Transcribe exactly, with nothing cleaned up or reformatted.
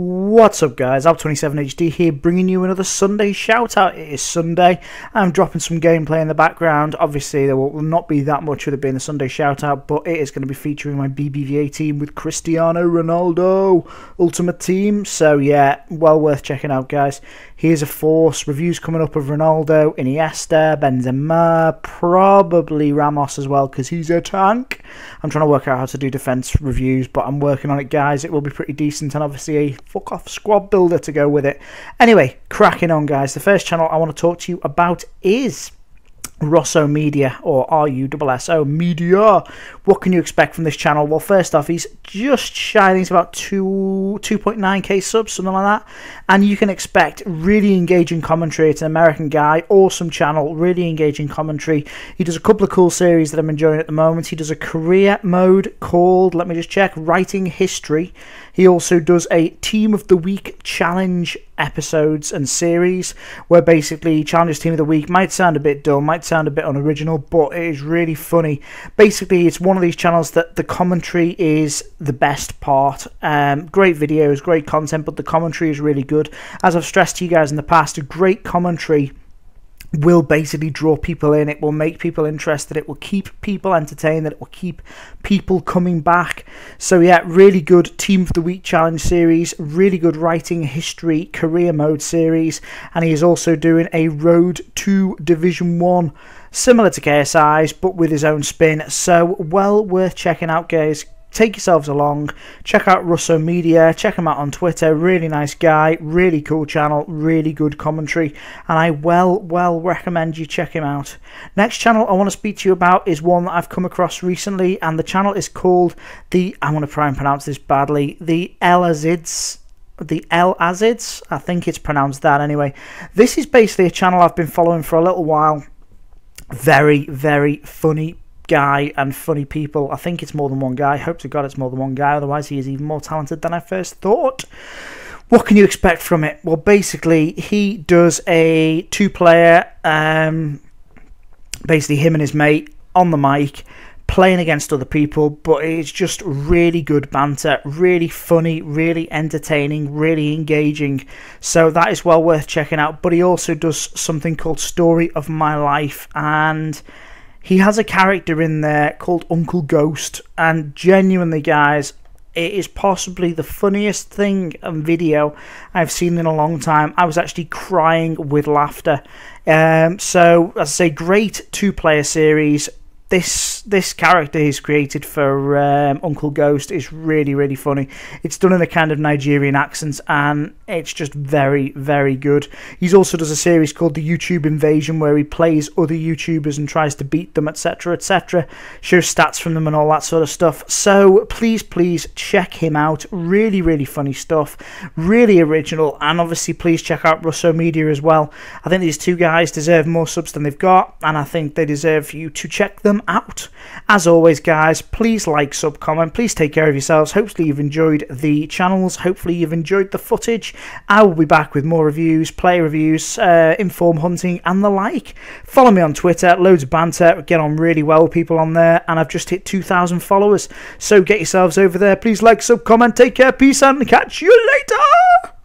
What's up guys, Alp twenty-seven H D here, bringing you another Sunday shout out. It is Sunday. I'm dropping some gameplay in the background. Obviously there will not be that much with it being a Sunday shout out, but it is going to be featuring my B B V A team with Cristiano Ronaldo, Ultimate Team. So yeah, well worth checking out guys. Here's a force, reviews coming up of Ronaldo, Iniesta, Benzema, probably Ramos as well because he's a tank. I'm trying to work out how to do defence reviews, but I'm working on it guys. It will be pretty decent and obviously a fuck off squad builder to go with it. Anyway, cracking on guys, the first channel I want to talk to you about is Russo Media, or R U S S O Media. What can you expect from this channel? Well, first off, he's just shy, he's about two point nine K subs, something like that, and you can expect really engaging commentary. It's an American guy, awesome channel, really engaging commentary. He does a couple of cool series that I'm enjoying at the moment. He does a career mode called, let me just check, Writing History. He also does a Team of the Week challenge episodes and series where basically challenges team of the week. Might sound a bit dull, might sound a bit unoriginal, but it is really funny. Basically it's one of these channels that the commentary is the best part. Um, great videos, great content, but the commentary is really good. As I've stressed to you guys in the past, a great commentary will basically draw people in. It will make people interested, it will keep people entertained, that it will keep people coming back. So yeah, really good Team of the Week challenge series, really good Writing History career mode series, and he is also doing a Road to Division One, similar to K S I's but with his own spin. So well worth checking out guys. Take yourselves along, check out Russo Media, check him out on Twitter, really nice guy, really cool channel, really good commentary, and I well, well recommend you check him out. Next channel I want to speak to you about is one that I've come across recently, and the channel is called the, I want to try and pronounce this badly, the TheElazid. The TheElazid, I think it's pronounced that anyway. This is basically a channel I've been following for a little while. Very, very funny guy and funny people. I think it's more than one guy. Hope to God it's more than one guy, otherwise he is even more talented than I first thought. What can you expect from it? Well, basically he does a two-player, um, basically him and his mate on the mic playing against other people, but it's just really good banter, really funny, really entertaining, really engaging. So that is well worth checking out. But he also does something called Story of My Life, and he has a character in there called Uncle Ghost, and genuinely guys, it is possibly the funniest thing and video I've seen in a long time. I was actually crying with laughter. Um, so as I say, great two-player series. This this character he's created for um, Uncle Ghost is really, really funny. It's done in a kind of Nigerian accent, and it's just very, very good. He also does a series called The YouTube Invasion where he plays other YouTubers and tries to beat them, et cetera, et cetera. Shows stats from them and all that sort of stuff. So please, please check him out. Really, really funny stuff. Really original, and obviously please check out Russo Media as well. I think these two guys deserve more subs than they've got, and I think they deserve you to check them out. As always guys, please like, sub, comment, please take care of yourselves. Hopefully you've enjoyed the channels, hopefully you've enjoyed the footage. I will be back with more reviews, player reviews, uh, inform hunting and the like. Follow me on Twitter, loads of banter, get on really well with people on there, and I've just hit two thousand followers, so get yourselves over there. Please like, sub, comment, take care, peace, and catch you later.